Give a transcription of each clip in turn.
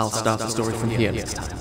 I'll start the story from here next time.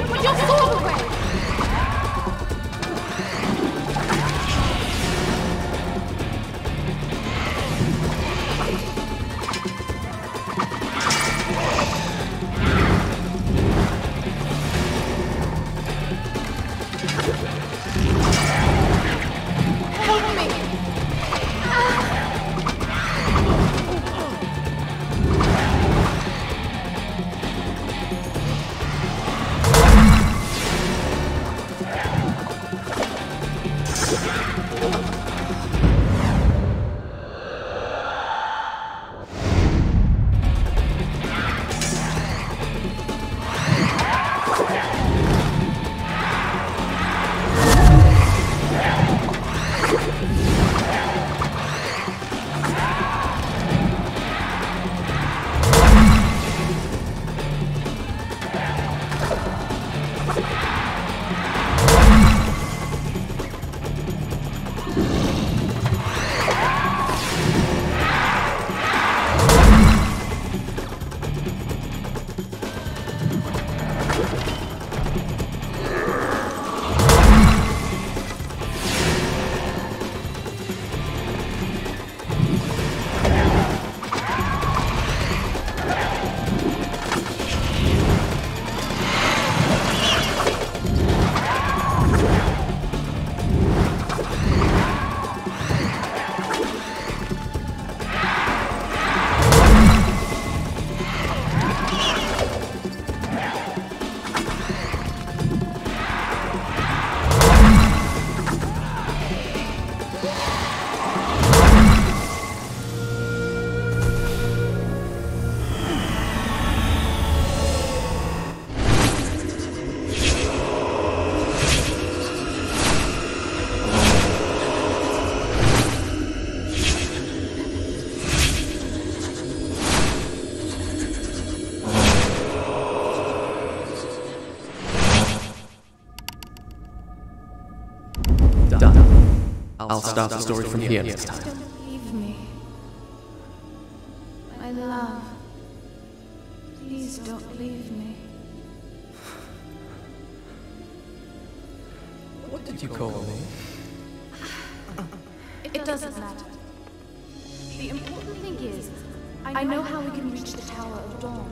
you put your sword away? I'll start the story from here next time. Don't leave me. My love. Please don't leave me. What did you call me? It doesn't matter. The important thing is, I know how we can reach the Tower of Dawn.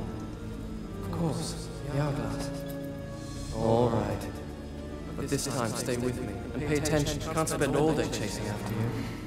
Of course, the hourglass. All right. But this time, stay with me and pay attention. Can't spend all day chasing after you.